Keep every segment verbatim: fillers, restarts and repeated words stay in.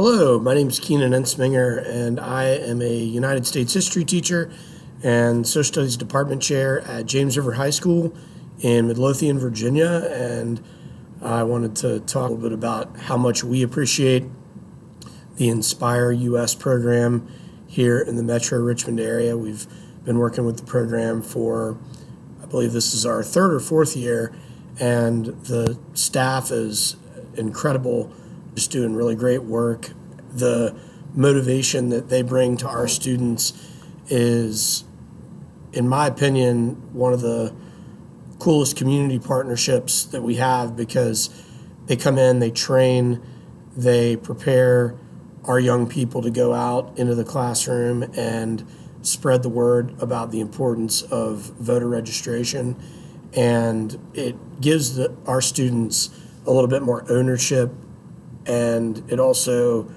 Hello, my name is Keenan Ensminger, and I am a United States history teacher and social studies department chair at James River High School in Midlothian, Virginia. And I wanted to talk a little bit about how much we appreciate the Inspire U S program here in the Metro Richmond area. We've been working with the program for, I believe this is our third or fourth year, and the staff is incredible, just doing really great work. The motivation that they bring to our students is, in my opinion, one of the coolest community partnerships that we have, because they come in, they train, they prepare our young people to go out into the classroom and spread the word about the importance of voter registration. And it gives the, our students a little bit more ownership, and it also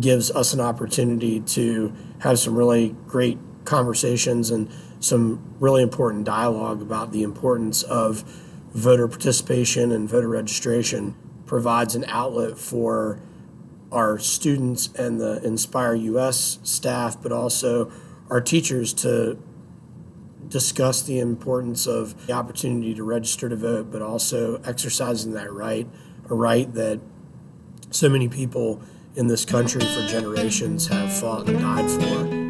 gives us an opportunity to have some really great conversations and some really important dialogue about the importance of voter participation and voter registration. Provides an outlet for our students and the Inspire U S staff, but also our teachers, to discuss the importance of the opportunity to register to vote, but also exercising that right, a right that so many people in this country for generations have fought and died for.